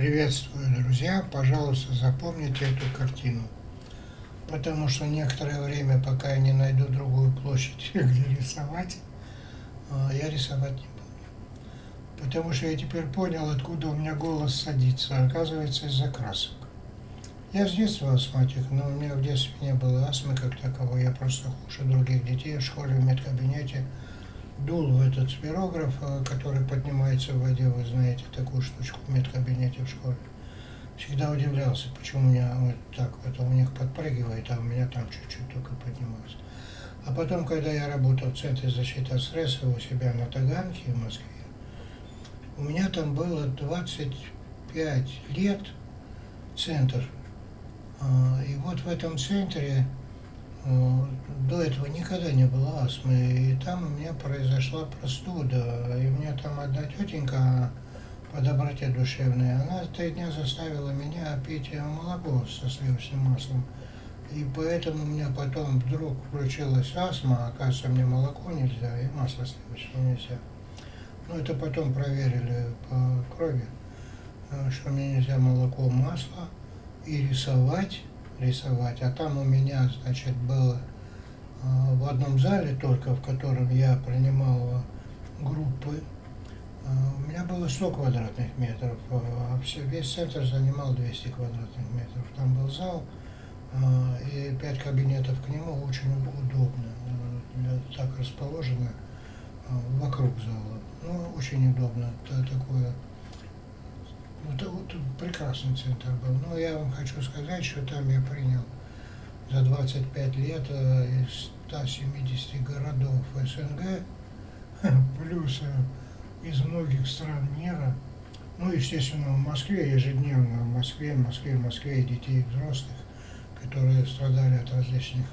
Приветствую, друзья! Пожалуйста, запомните эту картину, потому что некоторое время, пока я не найду другую площадь, где рисовать, я рисовать не буду. Потому что я теперь понял, откуда у меня голос садится. Оказывается, из-за красок. Я с детства астматик, но у меня в детстве не было астмы как такового. Я просто хуже других детей в школе, в медкабинете. Дул в этот спирограф, который поднимается в воде, вы знаете, такую штучку в медкабинете в школе. Всегда удивлялся, почему у меня вот так вот, у них подпрыгивает, а у меня там чуть-чуть только поднимается. А потом, когда я работал в Центре защиты от стресса у себя на Таганке в Москве, у меня там было 25 лет центр. И вот в этом центре до этого никогда не было астмы, и там у меня произошла простуда, и у меня там одна тетенька по доброте душевной, она 3 дня заставила меня пить молоко со сливочным маслом, и поэтому у меня потом вдруг включилась астма, оказывается, мне молоко нельзя, и масло сливочное нельзя. Ну, это потом проверили по крови, что мне нельзя молоко, масло, и рисовать. А там у меня, значит, было в одном зале только, в котором я принимал группы, у меня было 100 квадратных метров, а весь центр занимал 200 квадратных метров. Там был зал и 5 кабинетов к нему, очень удобно, так расположено вокруг зала. Ну, очень удобно, такое. Вот прекрасный центр был. Но я вам хочу сказать, что там я принял за 25 лет из 170 городов СНГ, плюс из многих стран мира. Ну, естественно, в Москве, ежедневно в Москве, детей и взрослых, которые страдали от различных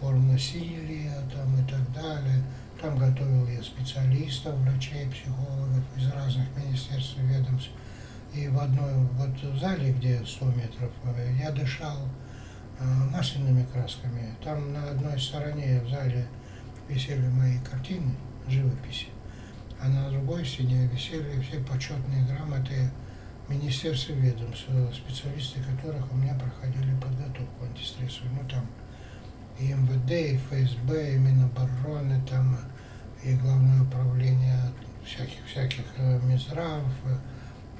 форм насилия там, и так далее. Там готовил я специалистов, врачей, психологов из разных министерств и ведомств. И в одной вот зале, где 100 метров, я дышал масляными красками. Там на одной стороне в зале висели мои картины, живописи, а на другой стене висели все почетные грамоты министерств и ведомств, специалисты которых у меня проходили подготовку антистрессу. Ну, там и МВД, и ФСБ, и Минобороны, там, и Главное управление всяких Минздрав,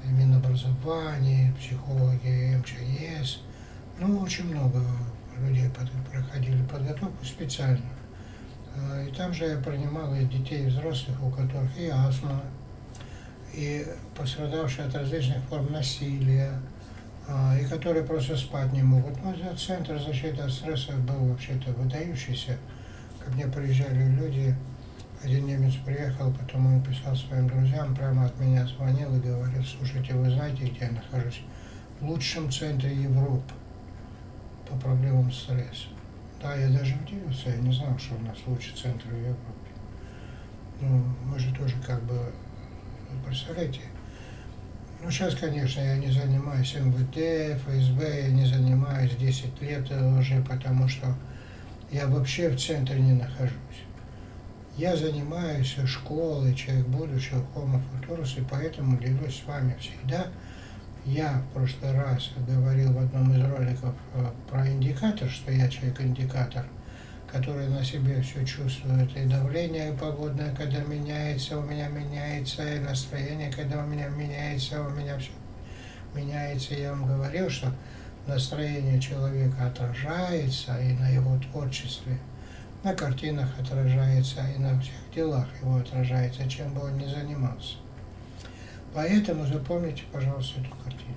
Минобразование, психологи, МЧС. Ну, очень много людей проходили подготовку специально. И там же я принимал и детей, и взрослых, у которых и астма, и пострадавшие от различных форм насилия, и которые просто спать не могут. Ну, Центр защиты от стресса был вообще-то выдающийся. Ко мне приезжали люди. Один немец приехал, потом он писал своим друзьям, прямо от меня звонил и говорил: слушайте, вы знаете, где я нахожусь? В лучшем центре Европы по проблемам стресса. Да, я даже удивился, я не знал, что у нас лучший центр в Европе. Ну, мы же тоже как бы, представляете? Ну, сейчас, конечно, я не занимаюсь МВД, ФСБ, я не занимаюсь 10 лет уже, потому что я вообще в центре не нахожусь. Я занимаюсь школой, человек будущего, Homo futurus, и поэтому делюсь с вами всегда. Я в прошлый раз говорил в одном из роликов про индикатор, что я человек-индикатор, который на себе все чувствует, и давление погодное, когда меняется, у меня меняется, и настроение, когда у меня меняется, все меняется. Я вам говорил, что настроение человека отражается и на его творчестве. На картинах отражается, и на всех делах его отражается, чем бы он ни занимался. Поэтому запомните, пожалуйста, эту картину.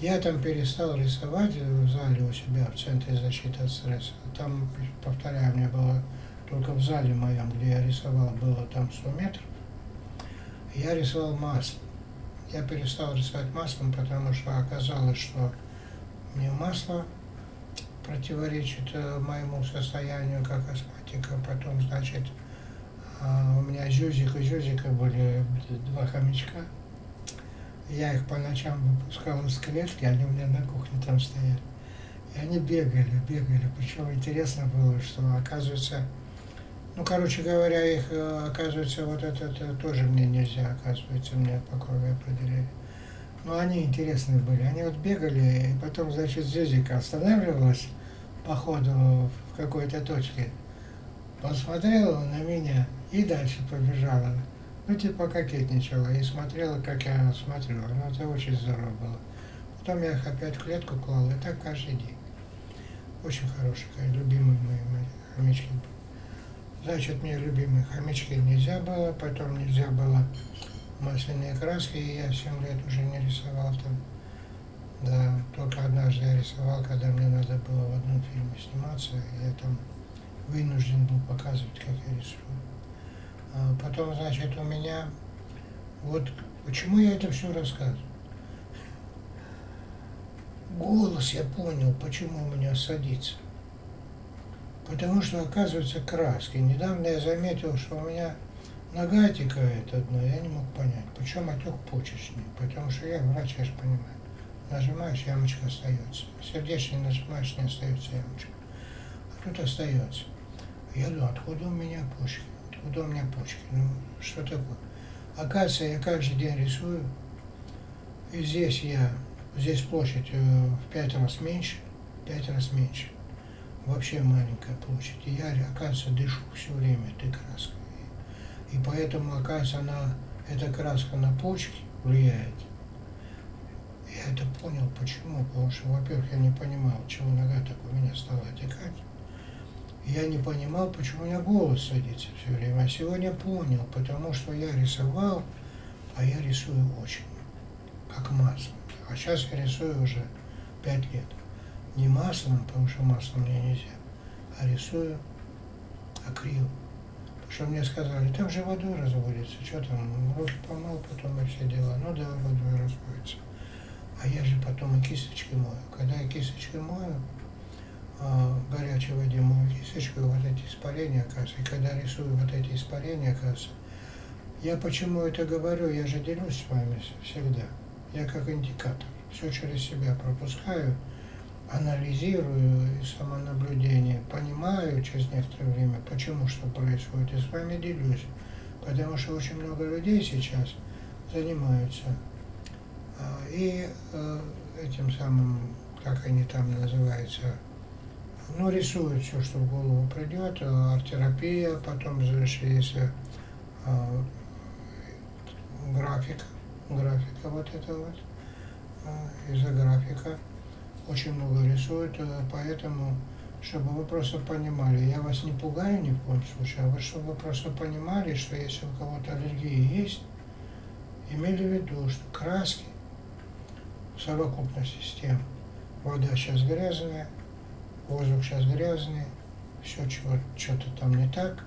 Я там перестал рисовать в зале у себя, в Центре защиты от стресса. Там, повторяю, мне было только в зале моем, где я рисовал, было там 100 метров. Я рисовал маслом. Я перестал рисовать маслом, потому что оказалось, что мне масло противоречит моему состоянию как астматика. Потом, значит, у меня Зюзик и Зюзика были 2 хомячка. Я их по ночам выпускал из клетки, они у меня на кухне там стояли. И они бегали. Причем интересно было, что оказывается, ну, короче говоря, их, оказывается, вот это тоже мне нельзя, оказывается, мне по крови определили. Ну, они интересные были. Они вот бегали, и потом, значит, Зюзика останавливалась по ходу в какой-то точке, посмотрела на меня и дальше побежала. Ну, типа кокетничала и смотрела, как я смотрела. Ну, это очень здорово было. Потом я их опять в клетку клал, и так каждый день. Очень хорошие, любимые мои хомячки. Значит, мне любимые хомячки нельзя было, потом нельзя было масляные краски, и я 7 лет уже не рисовал там. Да, только однажды я рисовал, когда мне надо было в одном фильме сниматься, я там вынужден был показывать, как я рисую. Потом, значит, у меня... Вот почему я это все рассказываю? Голос я понял, почему у меня садится. Потому что, оказывается, краски. Недавно я заметил, что у меня нога отекает одна, я не мог понять. Причем отек почечный, потому что я врач, я же понимаю. Нажимаешь, ямочка остается. Сердечный нажимаешь, не остается ямочка. А тут остается. Я думаю, откуда у меня почки? Откуда у меня почки? Ну, что такое? Оказывается, я каждый день рисую. И здесь я... Здесь площадь в 5 раз меньше. Вообще маленькая площадь. И я, оказывается, дышу все время этой краской. И поэтому, оказывается, эта краска на почки влияет. Я это понял, почему. Потому что, во-первых, я не понимал, чего нога так у меня стала отекать. Я не понимал, почему у меня голос садится все время. А сегодня понял, потому что я рисовал, а я рисую очень, как масло. А сейчас я рисую уже 5 лет. Не маслом, потому что маслом мне нельзя, а рисую акрил. Потому что мне сказали, там же водой разводится, что там, руки помыл, потом и все дела. Ну да, водой разводится. А я же потом и кисточки мою. Когда я кисточки мою, в горячей воде мою кисточку, и вот эти испарения, оказывается. И когда рисую вот эти испарения, оказывается, я почему это говорю, я же делюсь с вами всегда. Я как индикатор. Все через себя пропускаю, анализирую и самонаблюдение. Понимаю через некоторое время, почему что происходит. И с вами делюсь. Потому что очень много людей сейчас занимаются и этим самым, как они там называются, ну, рисуют все, что в голову придет. Арт-терапия, потом завершился графика вот это вот, из-за графика очень много рисуют, поэтому, чтобы вы просто понимали, я вас не пугаю ни в коем случае, а вы, чтобы вы просто понимали, что если у кого-то аллергия есть, имели в виду, что краски в совокупности с тем, вода сейчас грязная, воздух сейчас грязный, все что-то там не так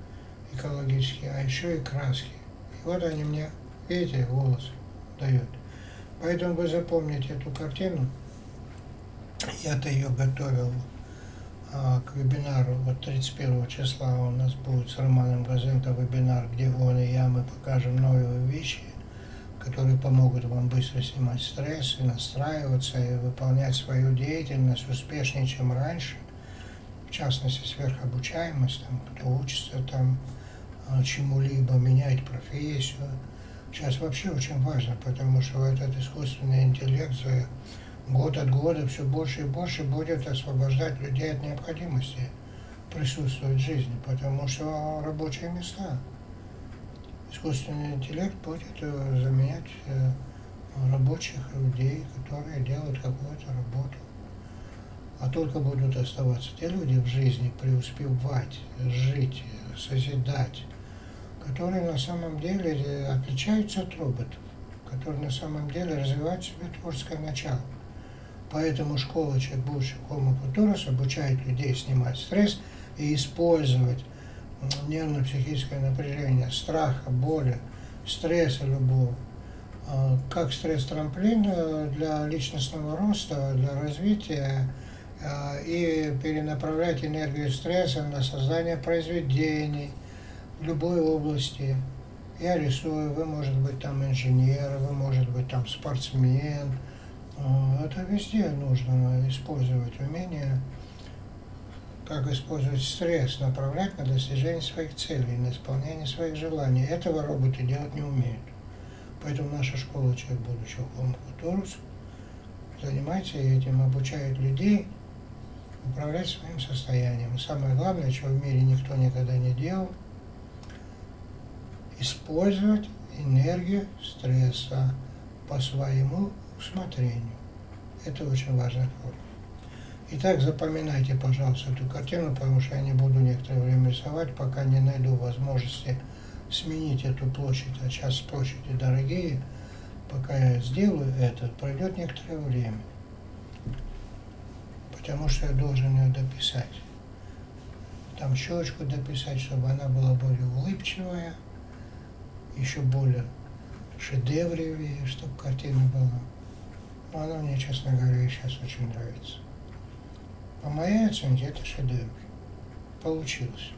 экологически, а еще и краски. И вот они мне, видите, голос дает. Поэтому вы запомните эту картину. Я-то ее готовил к вебинару. Вот 31 числа у нас будет с Романом Газенко вебинар, где он и я, мы покажем новые вещи, которые помогут вам быстро снимать стресс и настраиваться, и выполнять свою деятельность успешнее, чем раньше. В частности, сверхобучаемость, там, кто учится там чему-либо, менять профессию. Сейчас вообще очень важно, потому что этот искусственный интеллект год от года все больше и больше будет освобождать людей от необходимости присутствовать в жизни, потому что рабочие места. Искусственный интеллект будет заменять рабочих людей, которые делают какую-то работу. А только будут оставаться те люди в жизни, преуспевать, жить, созидать, которые на самом деле отличаются от роботов, которые на самом деле развивают в себе творческое начало. Поэтому школа «Человек будущего» Homo futurus обучает людей снимать стресс и использовать нервно-психическое напряжение, страха, боли, стресса любого, как стресс-трамплин для личностного роста, для развития, и перенаправлять энергию стресса на создание произведений, в любой области. Я рисую, вы, может быть, там инженер, вы, может быть, там спортсмен. Это везде нужно использовать умение, как использовать стресс, направлять на достижение своих целей, на исполнение своих желаний. Этого роботы делать не умеют. Поэтому наша школа «Человек будущего» Homo futurus занимается этим, обучает людей управлять своим состоянием. И самое главное, чего в мире никто никогда не делал, использовать энергию стресса по своему усмотрению. Это очень важная форма. Итак, запоминайте, пожалуйста, эту картину, потому что я не буду некоторое время рисовать, пока не найду возможности сменить эту площадь. А сейчас площади дорогие. Пока я сделаю это, пройдет некоторое время. Потому что я должен ее дописать. Там щелочку дописать, чтобы она была более улыбчивая, еще более шедевривее, чтобы картина была. Но она мне, честно говоря, сейчас очень нравится. По моей оценке это шедевр. Получилось.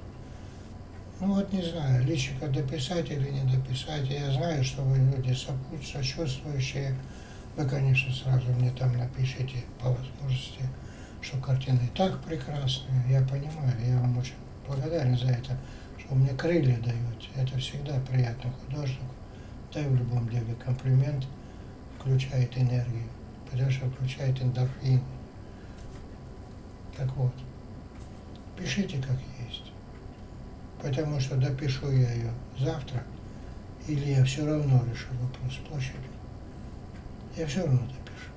Ну вот не знаю, личико дописать или не дописать. Я знаю, что вы люди сочувствующие. Вы, конечно, сразу мне там напишите по возможности, что картины и так прекрасные. Я понимаю, я вам очень благодарен за это, что вы мне крылья даете. Это всегда приятно художнику. Да и в любом деле комплимент включает энергию, потому что включает эндорфины. Так вот, пишите как есть, потому что допишу я ее завтра, или я все равно решу вопрос с площадью. Я все равно допишу.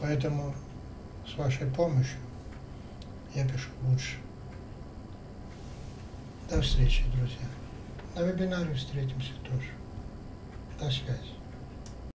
Поэтому с вашей помощью я пишу лучше. До встречи, друзья. На вебинаре встретимся тоже. До связи.